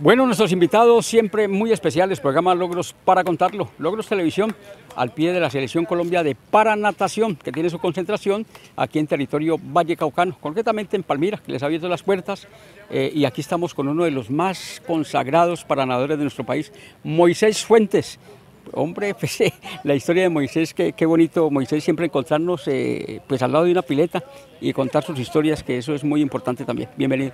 Bueno, nuestros invitados siempre muy especiales, programa Logros para Contarlo, Logros Televisión, al pie de la Selección Colombia de Paranatación, que tiene su concentración aquí en territorio vallecaucano, concretamente en Palmira, que les ha abierto las puertas, y aquí estamos con uno de los más consagrados paranadores de nuestro país, Moisés Fuentes. Hombre, pues, la historia de Moisés, qué bonito, Moisés, siempre encontrarnos pues al lado de una pileta y contar sus historias, que eso es muy importante también. Bienvenido.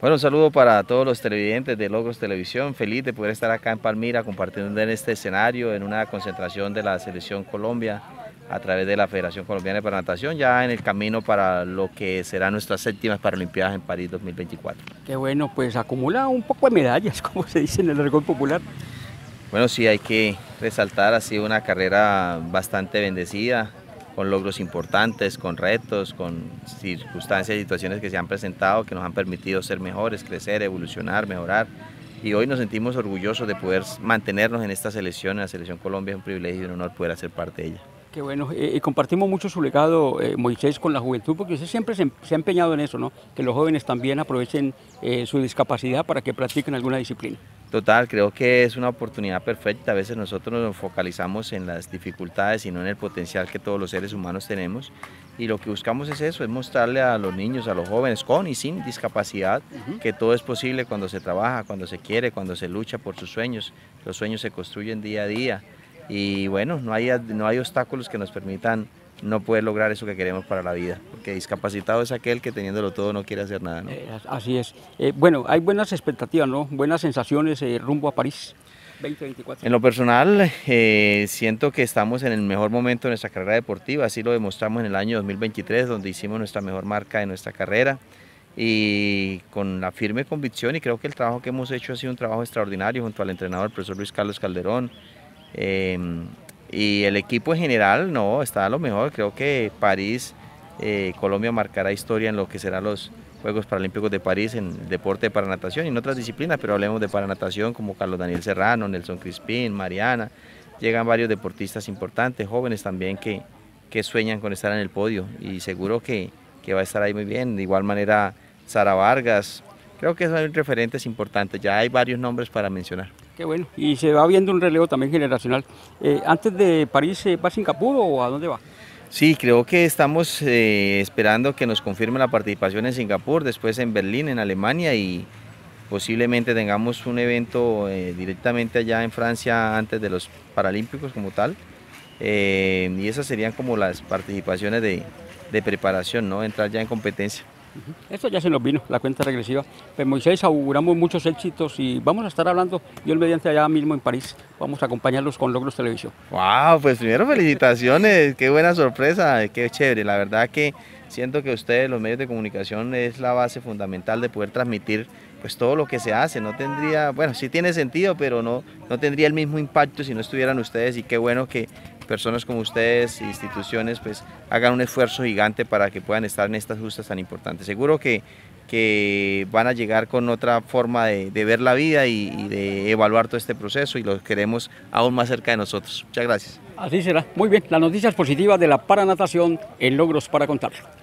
Bueno, un saludo para todos los televidentes de Logros Televisión, feliz de poder estar acá en Palmira compartiendo en este escenario, en una concentración de la Selección Colombia a través de la Federación Colombiana de Paranatación, ya en el camino para lo que será nuestras séptimas Paralimpiadas en París 2024. Qué bueno, pues acumula un poco de medallas, como se dice en el argot popular. Bueno, sí, hay que resaltar, ha sido una carrera bastante bendecida, con logros importantes, con retos, con circunstancias y situaciones que se han presentado que nos han permitido ser mejores, crecer, evolucionar, mejorar. Y hoy nos sentimos orgullosos de poder mantenernos en esta selección. En la Selección Colombia es un privilegio y un honor poder hacer parte de ella. Qué bueno, y compartimos mucho su legado, Moisés, con la juventud, porque usted siempre se ha empeñado en eso, ¿no? Que los jóvenes también aprovechen su discapacidad para que practiquen alguna disciplina. Total, creo que es una oportunidad perfecta. A veces nosotros nos focalizamos en las dificultades y no en el potencial que todos los seres humanos tenemos. Y lo que buscamos es eso, es mostrarle a los niños, a los jóvenes, con y sin discapacidad, que todo es posible cuando se trabaja, cuando se quiere, cuando se lucha por sus sueños. Los sueños se construyen día a día. Y bueno, no hay obstáculos que nos permitan no poder lograr eso que queremos para la vida, porque discapacitado es aquel que teniéndolo todo no quiere hacer nada, ¿no? Así es. Bueno, hay buenas expectativas, ¿no? Buenas sensaciones rumbo a París 2024. En lo personal, siento que estamos en el mejor momento de nuestra carrera deportiva, así lo demostramos en el año 2023, donde hicimos nuestra mejor marca de nuestra carrera, y con la firme convicción, y creo que el trabajo que hemos hecho ha sido un trabajo extraordinario junto al entrenador, el profesor Luis Carlos Calderón, y el equipo en general, no, está a lo mejor. Creo que París, Colombia marcará historia en lo que serán los Juegos Paralímpicos de París en el deporte de paranatación y en otras disciplinas, pero hablemos de paranatación como Carlos Daniel Serrano, Nelson Crispin, Mariana. Llegan varios deportistas importantes, jóvenes también que sueñan con estar en el podio, y seguro que va a estar ahí muy bien. De igual manera, Sara Vargas. Creo que son referentes importantes, ya hay varios nombres para mencionar. Qué bueno, y se va viendo un relevo también generacional. ¿Antes de París va a Singapur o a dónde va? Sí, creo que estamos esperando que nos confirme la participación en Singapur, después en Berlín, en Alemania, y posiblemente tengamos un evento directamente allá en Francia antes de los Paralímpicos como tal. Y esas serían como las participaciones de preparación, ¿no? Entrar ya en competencia. Esto ya se nos vino, la cuenta regresiva. Pues Moisés, auguramos muchos éxitos y vamos a estar hablando, Dios mediante, allá mismo en París. Vamos a acompañarlos con Logros Televisión. ¡Wow! Pues primero, felicitaciones, qué buena sorpresa, qué chévere. La verdad que siento que ustedes, los medios de comunicación, es la base fundamental de poder transmitir pues todo lo que se hace. No tendría, bueno, sí tiene sentido, pero no tendría el mismo impacto si no estuvieran ustedes, y qué bueno que personas como ustedes, instituciones, pues hagan un esfuerzo gigante para que puedan estar en estas justas tan importantes. Seguro que van a llegar con otra forma de ver la vida y de evaluar todo este proceso, y los queremos aún más cerca de nosotros. Muchas gracias. Así será. Muy bien, las noticias positivas de la paranatación en Logros para Contar.